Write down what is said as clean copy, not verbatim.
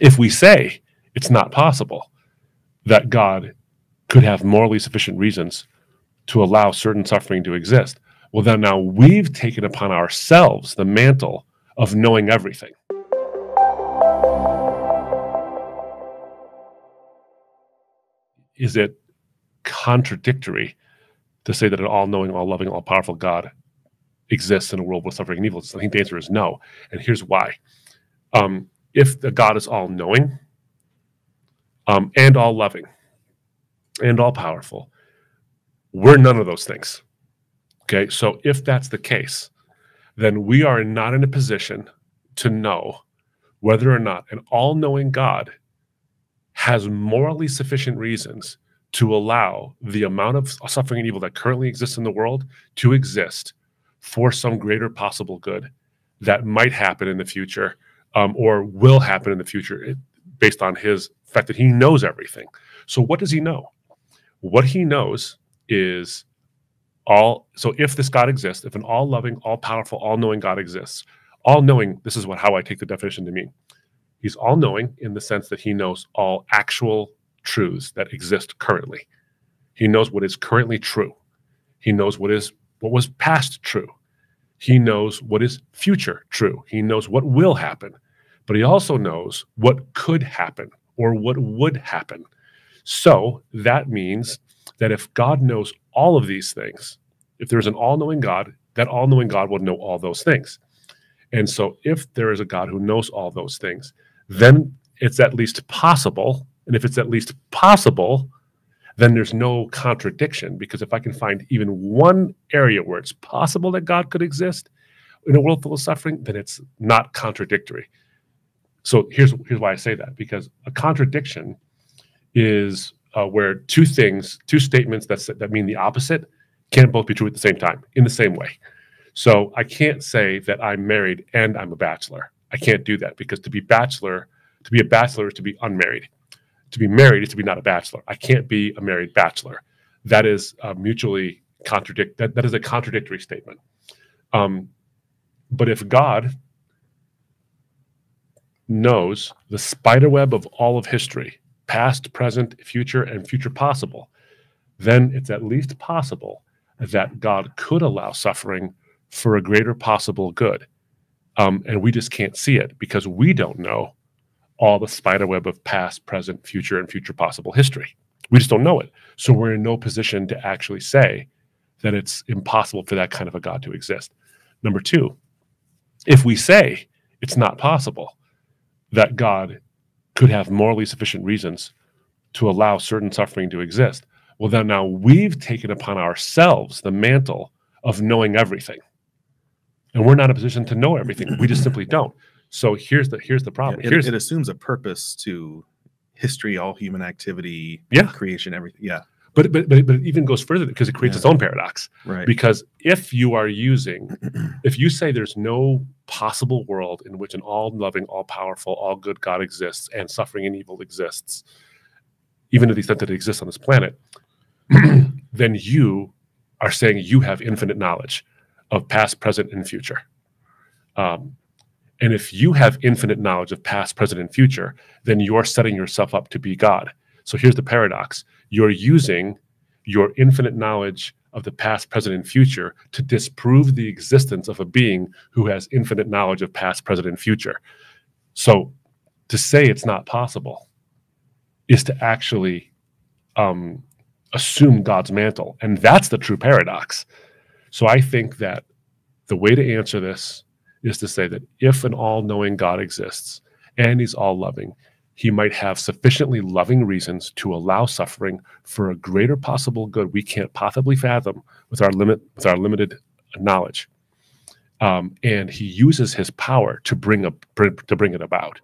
If we say it's not possible that God could have morally sufficient reasons to allow certain suffering to exist, well, then now we've taken upon ourselves the mantle of knowing everything. Is it contradictory to say that an all-knowing, all-loving, all-powerful God exists in a world with suffering and evil? I think the answer is no, and here's why. If the God is all-knowing and all-loving and all-powerful, we're none of those things, okay? So if that's the case, then we are not in a position to know whether or not an all-knowing God has morally sufficient reasons to allow the amount of suffering and evil that currently exists in the world to exist for some greater possible good that might happen in the future or will happen in the future based on his fact that he knows everything. So what does he know? What he knows is all. So if this God exists, if an all-loving, all-powerful, all-knowing God exists, all-knowing, this is what how I take the definition to mean. He's all-knowing in the sense that he knows all actual truths that exist currently. He knows what is currently true. He knows what was past true. He knows what is future true. He knows what will happen, but he also knows what could happen or what would happen. So that means that if God knows all of these things, if there's an all-knowing God, that all-knowing God will know all those things. And so if there is a God who knows all those things, then it's at least possible. And if it's at least possible, then there's no contradiction, because if I can find even one area where it's possible that God could exist in a world full of suffering, then it's not contradictory. So here's why I say that, because a contradiction is where two things, two statements that mean the opposite can't both be true at the same time, in the same way. So I can't say that I'm married and I'm a bachelor. I can't do that, because to be a bachelor is to be unmarried. To be married is to be not a bachelor. I can't be a married bachelor. That is mutually contradict. That is a contradictory statement. But if God knows the spiderweb of all of history, past, present, future, and future possible, then it's at least possible that God could allow suffering for a greater possible good. And we just can't see it because we don't know all the spiderweb of past, present, future, and future possible history. We just don't know it. So we're in no position to actually say that it's impossible for that kind of a God to exist. Number two, if we say it's not possible that God could have morally sufficient reasons to allow certain suffering to exist, well, then now we've taken upon ourselves the mantle of knowing everything. And we're not in a position to know everything. We just simply don't. So here's the problem. Yeah, it assumes a purpose to history, all human activity, creation, everything. Yeah. But it even goes further, because it creates its own paradox. Right. Because if you are if you say there's no possible world in which an all-loving, all-powerful, all-good God exists and suffering and evil exists, even to the extent that it exists on this planet, then you are saying you have infinite knowledge of past, present, and future. And if you have infinite knowledge of past, present, and future, then you're setting yourself up to be God. So here's the paradox. You're using your infinite knowledge of the past, present, and future to disprove the existence of a being who has infinite knowledge of past, present, and future. So to say it's not possible is to actually assume God's mantle. And that's the true paradox. So I think that the way to answer this is to say that if an all-knowing God exists and he's all-loving, he might have sufficiently loving reasons to allow suffering for a greater possible good we can't possibly fathom with our limited knowledge. And he uses his power to bring it about.